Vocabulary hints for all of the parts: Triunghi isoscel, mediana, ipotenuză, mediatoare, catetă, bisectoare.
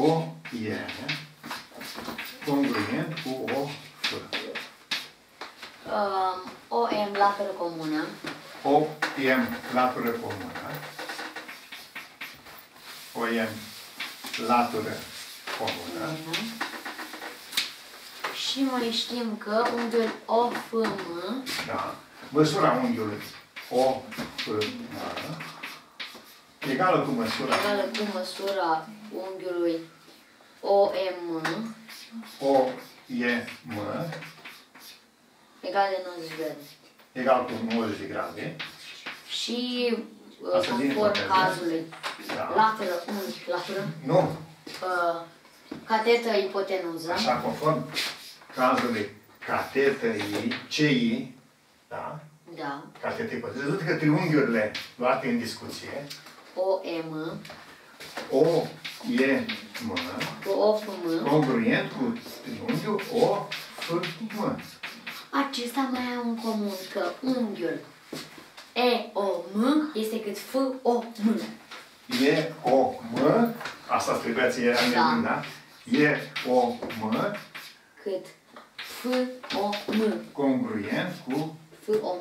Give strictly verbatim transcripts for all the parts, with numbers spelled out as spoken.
O iene congruent cu O F. Um, O M latură comună. O M latură comună. O M latură comună. Uh-huh. Și mai știm că unghiul O F M. Da. Măsura unghiului O F M egală cu măsura. Egală cu măsura unghiului O M. O E M. Egal de nouăzeci de grade. Egal cu nouăzeci de grade. Și conform cazului. Da. Latură, unghi, latură. Nu. Uh, catetă, ipotenuză. Așa, conform cazului catetei, C I, da? Da. Catetei ipotenuză. Zic că triunghiurile luate în discuție. O M. O E M. O F M. Congruent cu triunghiul O F M. Acesta mai au în comun că unghiul E O M este cât F O M. E O M. Asta trebuia ție era nebun, da? E O M. Cât F O M. Congruent cu F O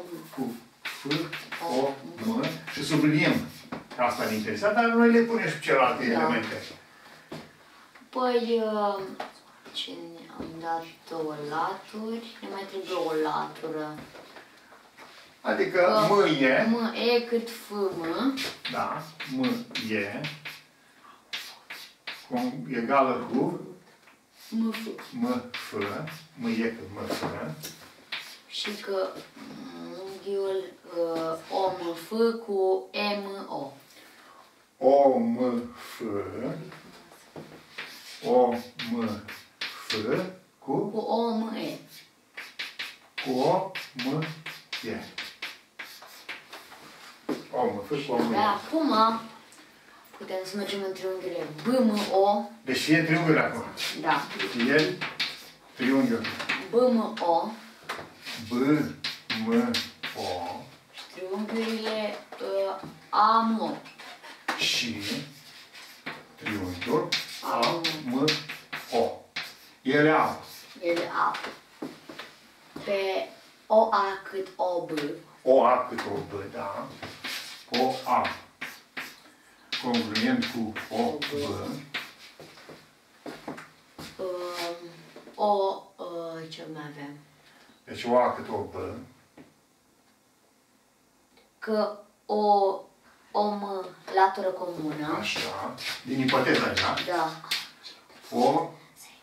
M. Și subliniem. Asta ne interesa, dar noi le punem și celelalte elemente. Păi, ce am dat două laturi, ne mai trebuie o latură. Adică M E. M E cât F M. Da, M E. Egală cu M F. M F. M E cât M F. Și că unghiul O M F cu M O. O M F. O M F cu O M E. Cu O M E. O M F cu O M E. Acum putem să mergem în triunghiile B M O. Deci e triunghiul acum. Da. E triunghiul. B M O. B M O. Și triunghiurile A M O. Și triunghiul A M O. Ele au. Ele au. Pe O A cât O B. O A cât O B, da. O A. Congruent cu O B. O, ce mai avem? Deci O A cât O B. Că o om latură comună. Așa. Din ipoteza aia. Da. O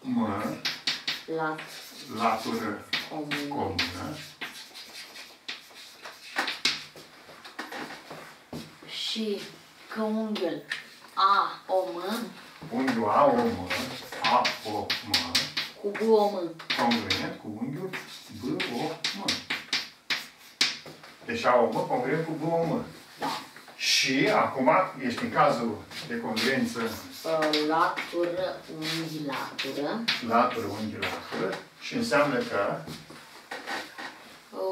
M Lat. Latură comună. comună. Și că unghiul A O M. Unghiul A O M. A O M. Cu B O M. Congruent cu unghiul B O M. Deci A O M congruent cu B O M. Da. Și acum este în cazul de congruență. Latură, unghi, latură. Latură, unghi, latură. Și înseamnă că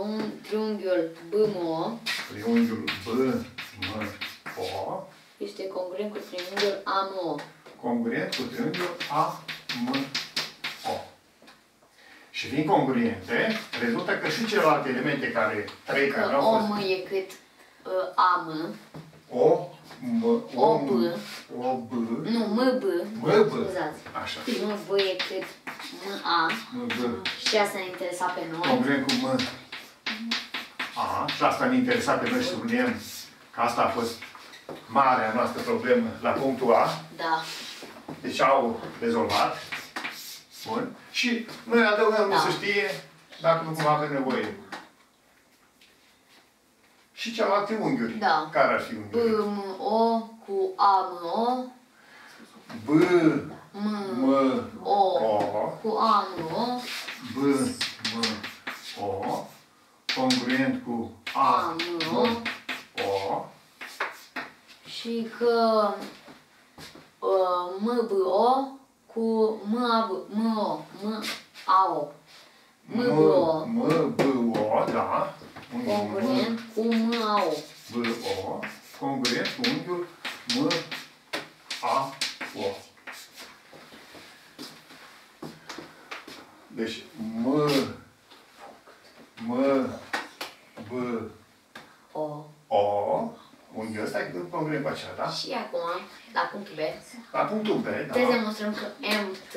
un triunghiul B M O. Triunghiul B M O. Este congruent cu triunghiul A M O. Congruent cu triunghiul A M O. Și fiind congruente, rezultă că și celelalte elemente care trei că care au fost... O M e cât A M. O M O B. O B. Nu, M B. M B. Așa. Nu B e cât M A. M B. Și asta ne interesa pe noi. Congruent cu M A. Și asta ne interesa pe noi, subliniem că asta a fost marea noastră problemă la punctul A. Da. Deci au rezolvat. Bun. Și noi adăugăm, da. Să știe dacă nu cumva avem nevoie. Și cealaltă unghiuri. Da. Care ar fi unghiuri? B M O cu A M O. B M O cu A M O. B M O. Congruent cu A M O. Și că M B O cu M A B O, M A O. M B O. M B O, da. Congruent cu M A O. B O. Congruent cu unghiul M A O. Deci M, M, B, O. O. Unghiul ăsta e congruent cu acela, da? Și acum, la punctul B. La punctul B, da. Trebuie să demonstrăm că M T,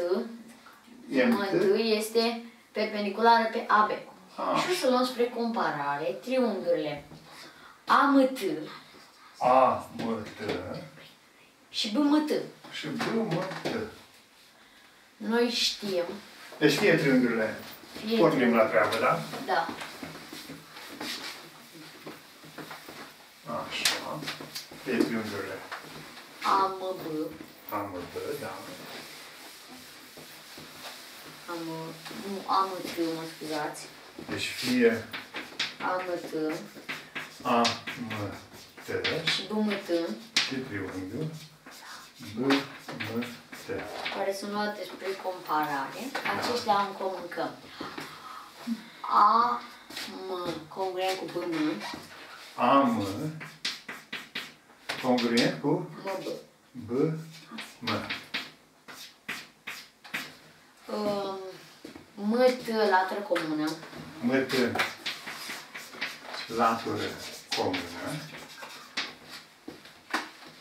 M T este perpendiculară pe A B. Ah. Și o să luăm spre comparare triunghiurile A M T. A M T. Și B M T. Și B M T. Noi știm. Deci fie triunghiurile. Pornim la treabă, da? Da. Așa. Fie triunghiurile. A M B. A M B, da. Am, nu, A M T, mă scuzați. Deci fie A M T. A M T. Și B M T. Și triunghiul. B M T. Care sunt luate spre comparare. Aceștia da. Am comun că A M congruent cu B M. A M congruent cu B M. M T latură comună. M T latură comună.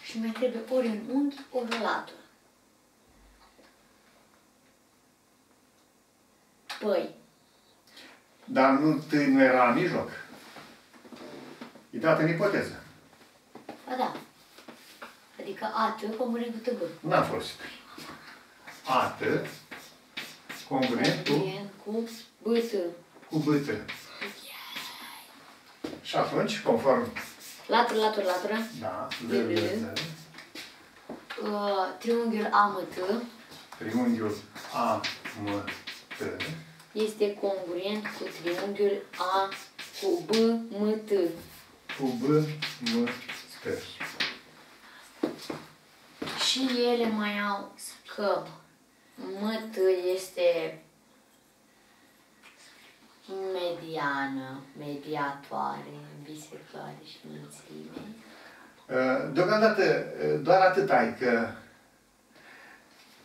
Și mai trebuie ori un unt, ori o latură. Păi. Dar nu, nu era la mijloc. E dată în ipoteză. Ba da. Adică A T comună cu T B. N-a fost. A T congruent cu B T. Cu B T. Și atunci, conform... Latură, latură, latură. Da. Triunghiul A M T. Triunghiul A M T. Este congruent cu triunghiul A cu B M T. Cu B M T. Și ele mai au că M T este mediană, mediatoare, bisectoare și mulțime. Deocamdată doar atât ai că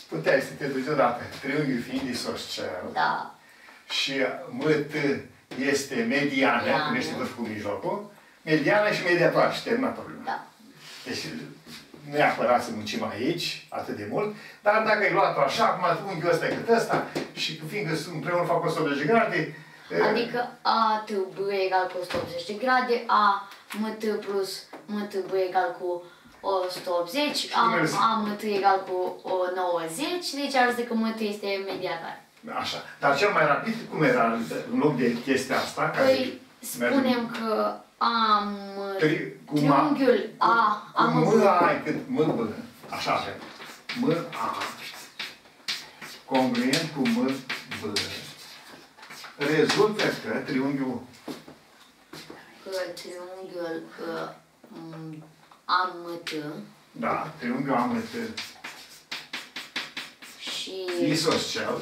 puteai să te duci odată, triunghiul fiind isoscel. Da. Și M T este mediană, mediană. Când ești văzut cu mijlocul, mediană și mediatoare și terminat problema. Da. Deci, nu neapărat să muncim aici, atât de mult, dar dacă ai luat-o așa, acum unghiul ăsta e cât ăsta, și fiindcă sunt împreună fac o sută optzeci de grade... Adică A T B egal cu o sută optzeci de grade, A M T plus M T B egal cu o sută optzezeci, A M T egal cu nouăzeci, deci arăți că M T este mediatar. Așa, dar cel mai rapid, cum era în loc de chestia asta? Păi, spunem că... Am... Triunghiul A... Am M, ai cât M, B. Așa, așa. M, A. Congruent cu M, B. Rezultă că triunghiul... Că triunghiul A, M, T. Da, triunghiul A, M, T. Și... Isoscel.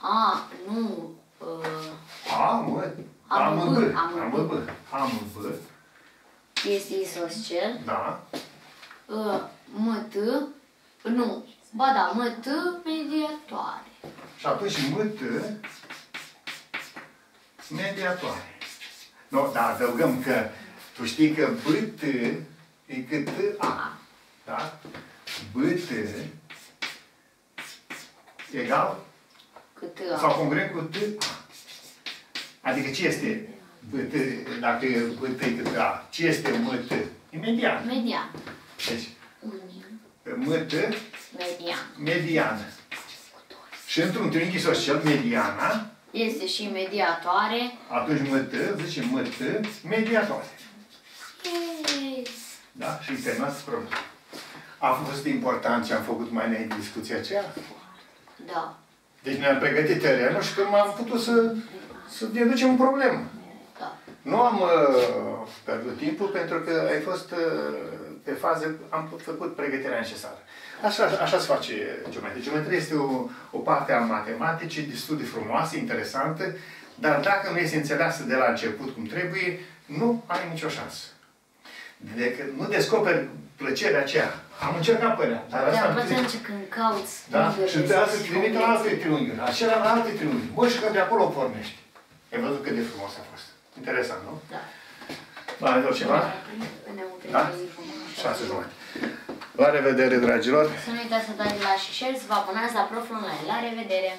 A, nu... A, M, Am B. Am B. Este isoscel. Da. M T. Nu. Ba da, M T mediatoare. Și atunci M T mediatoare. Nu, dar adăugăm că tu știi că B T e cât A. Da? B T egal? Cât A. Sau congruent cu T A. Adică ce este B T, dacă B T e cât A? Ce este M T? E median. Median. Deci, M T, median. Mediană. Și într-un triunghi isoscel, mediana... Este și mediatoare. Atunci M T, zice M T, mediatoare. Yes. Da? Și terminați problema. A fost important ce am făcut mai înainte discuția aceea? Da. Deci ne-am pregătit terenul și când m-am putut să... să ne ducem în problemă. Da. Nu am uh, pierdut timpul pentru că ai fost uh, pe fază, am făcut pregătirea necesară. Așa, așa se face geometrie. Geometria este o, o parte a matematicii, destul de frumoasă, interesantă, dar dacă nu este înțeleasă de la început cum trebuie, nu ai nicio șansă. Decât nu descoperi plăcerea aceea. Am încercat părea. Dar asta da, poate zice când cauți. Da? Și trebuie să trimite la alte triunghiuri. Acela la alte triunghiuri. Bă, și că de acolo pornești. Ai văzut cât de frumos a fost. Interesant, nu? Da. Mai ai ceva? Da? Șase jumate. La revedere, dragilor! Să nu uitați să dați like și share, să vă abonați la profilul meu. La revedere!